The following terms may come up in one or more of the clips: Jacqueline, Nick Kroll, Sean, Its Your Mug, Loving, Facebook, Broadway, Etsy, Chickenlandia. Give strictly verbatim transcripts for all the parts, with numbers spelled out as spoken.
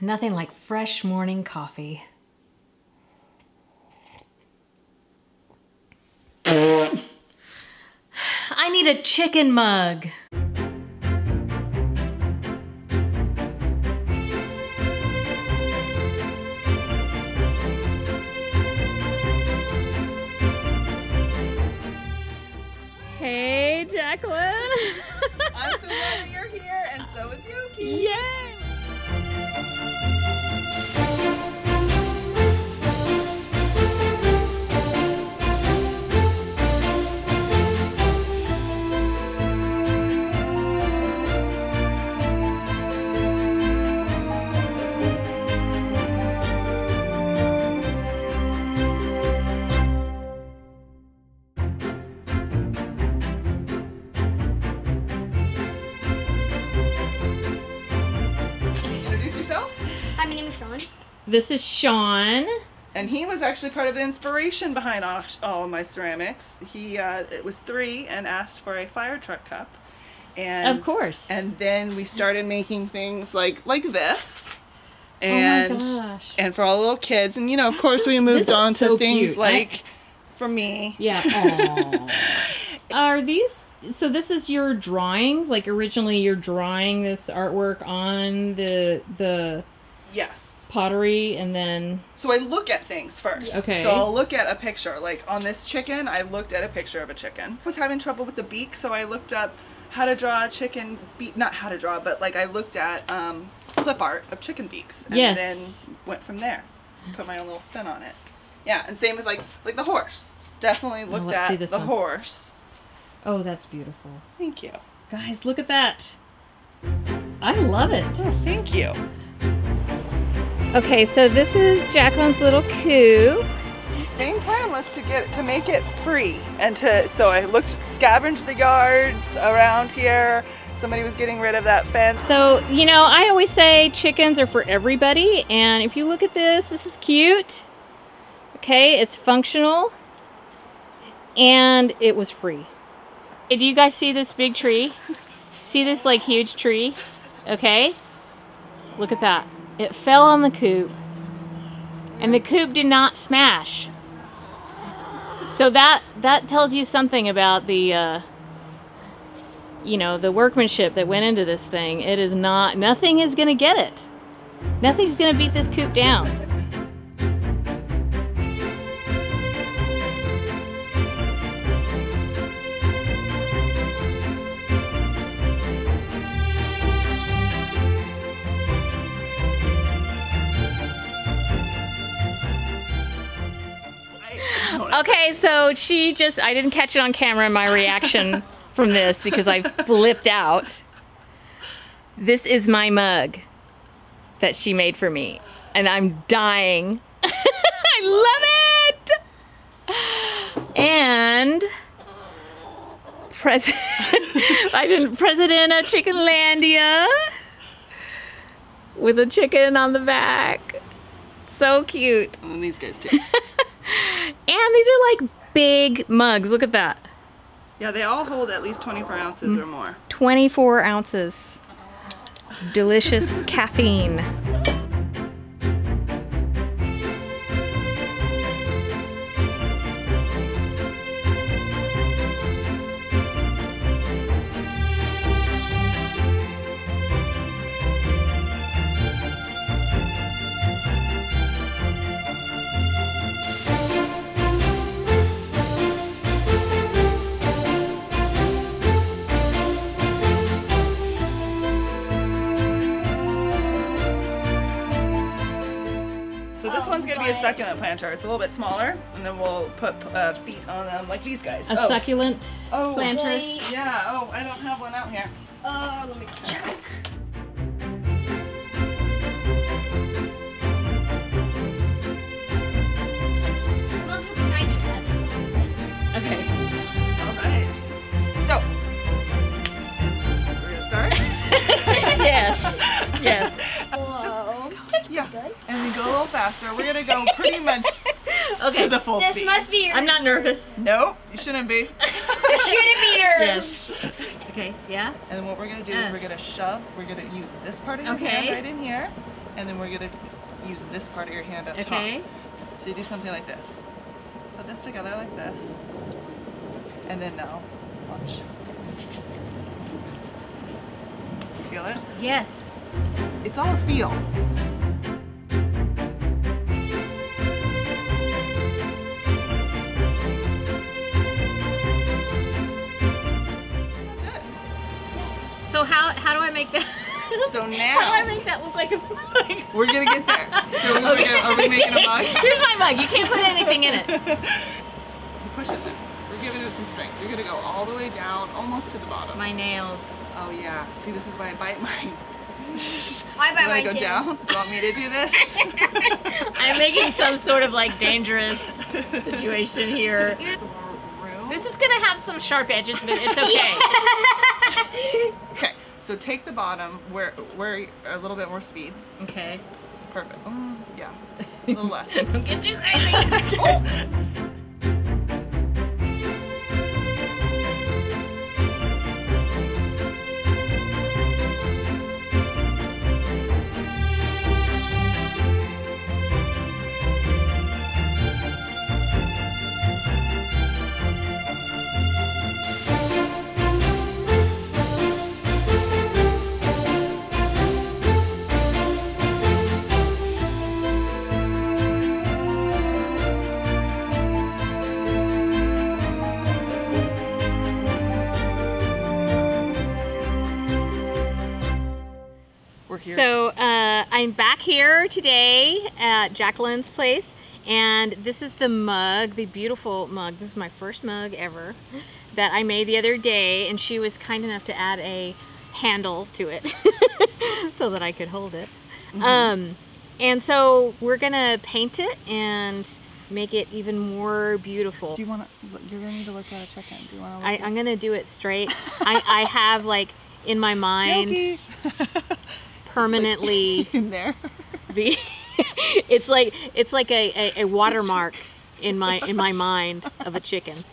Nothing like fresh morning coffee. I need a chicken mug. Hey, Jacqueline. I'm so glad you're here, and so is Yuki. Yay! My name is Sean. This is Sean. And he was actually part of the inspiration behind all, all of my ceramics. He uh, it was three and asked for a fire truck cup. And of course. And then we started making things like like this. And oh my gosh. And for all the little kids. And you know, of course we moved on to so things cute. like I... for me. Yeah. Are these So this is your drawings? Like originally you're drawing this artwork on the the Yes. pottery, and then... So I look at things first. Okay. So I'll look at a picture. Like on this chicken, I looked at a picture of a chicken. I was having trouble with the beak, so I looked up how to draw a chicken beak. Not how to draw, but like I looked at um, clip art of chicken beaks. And yes. then went from there. Put my own little spin on it. Yeah, and same with like, like the horse. Definitely looked oh, at the one. horse. Oh, that's beautiful. Thank you. Guys, look at that. I love it. Oh, thank you. Okay, so this is Jacqueline's little coup. Main plan was to get to make it free, and to so I looked, scavenged the yards around here. Somebody was getting rid of that fence. So you know, I always say chickens are for everybody, and if you look at this, this is cute. Okay, it's functional, and it was free. Hey, do you guys see this big tree? See this like huge tree? Okay, look at that. It fell on the coop, and the coop did not smash. So that that tells you something about the, uh, you know, the workmanship that went into this thing. It is not, nothing is gonna get it. Nothing's gonna beat this coop down. Okay, so she just, I didn't catch it on camera, my reaction from this, because I flipped out. This is my mug that she made for me, and I'm dying. I love it! And President, I didn't, President of Chickenlandia with a chicken on the back. So cute. And these guys too. And these are like big mugs. Look at that. Yeah, they all hold at least twenty-four ounces or more. twenty-four ounces. Delicious caffeine. A succulent planter. It's a little bit smaller, and then we'll put uh, feet on them, like these guys. A oh. succulent oh. planter. Wait. Yeah. Oh, I don't have one out here. Oh, uh, let me check. Okay. All right. So we're gonna start. Yes. Yes. Good. And we go a little faster. We're gonna go pretty much okay. to the full this speed. This must be. Your I'm not nervous. Nope, you shouldn't be. You shouldn't be nervous. Yes. Okay. Yeah. And then what we're gonna do uh. is we're gonna shove. We're gonna use this part of your okay. hand right in here, and then we're going to use this part of your hand up okay. top. So you do something like this. Put this together like this, and then now, watch. Feel it? Yes. It's all a feel. So how how do I make that? So now how do I make that look like a mug? We're gonna get there. So we okay. gonna, are we making a mug? Here's my mug. You can't put anything in it. You push it. Then. We're giving it some strength. You're gonna go all the way down, almost to the bottom. My nails. Oh yeah. See, this is why I bite mine. I bite mine too. You wanna go down? You want me to do this? I'm making some sort of like dangerous situation here. This is gonna have some sharp edges, but it's okay. Okay, so take the bottom where where a little bit more speed. Okay. Perfect. Mm, yeah. A little less. Don't get too crazy. Oh. So uh, I'm back here today at Jacqueline's place, and this is the mug, the beautiful mug. This is my first mug ever that I made the other day, and she was kind enough to add a handle to it so that I could hold it. Mm-hmm. Um, and so we're gonna paint it and make it even more beautiful. Do you want to? You're gonna need to look at a check-in. Do you want to? I'm gonna do it straight. I, I have like in my mind. Permanently like in there. The it's like it's like a, a, a watermark in my in my mind of a chicken.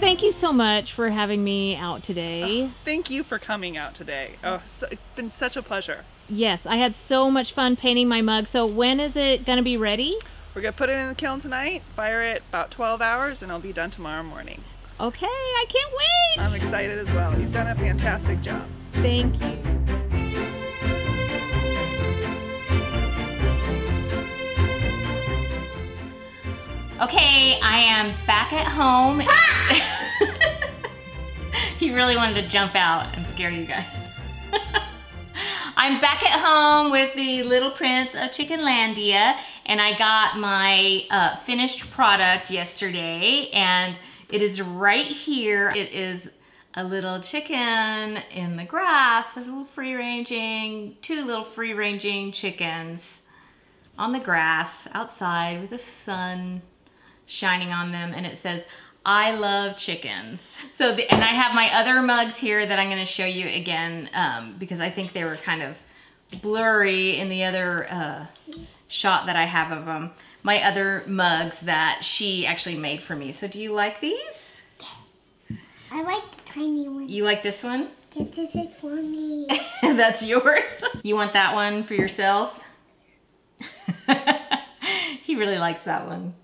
Thank you so much for having me out today. Oh, thank you for coming out today. Oh, so, it's been such a pleasure. Yes, I had so much fun painting my mug. So when is it going to be ready? We're going to put it in the kiln tonight, fire it about twelve hours, and it'll be done tomorrow morning. Okay, I can't wait. I'm excited as well. You've done a fantastic job. Thank you. Okay, I am back at home. Ah! He really wanted to jump out and scare you guys. I'm back at home with the Little Prince of Chickenlandia, and I got my uh, finished product yesterday, and it is right here. It is a little chicken in the grass, a little free-ranging, two little free-ranging chickens on the grass outside with the sun shining on them, and it says, I love chickens. So, the, and I have my other mugs here that I'm gonna show you again um, because I think they were kind of blurry in the other uh, shot that I have of them. My other mugs that she actually made for me. So do you like these? Yeah. I like the tiny one. You like this one? Get this is for me. That's yours? You want that one for yourself? He really likes that one.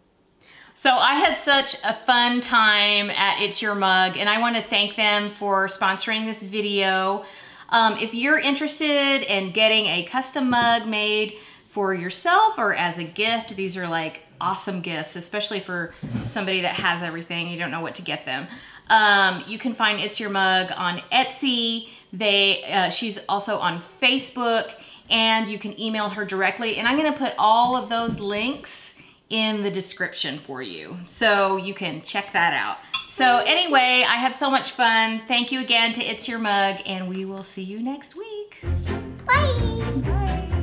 So I had such a fun time at It's Your Mug, and I want to thank them for sponsoring this video. Um, if you're interested in getting a custom mug made for yourself or as a gift, these are like awesome gifts, especially for somebody that has everything. You don't know what to get them. Um, you can find It's Your Mug on Etsy. They, uh, she's also on Facebook, and you can email her directly. And I'm gonna put all of those links in the description for you, so you can check that out. So anyway, I had so much fun. Thank you again to It's Your Mug, and we will see you next week. Bye. Bye.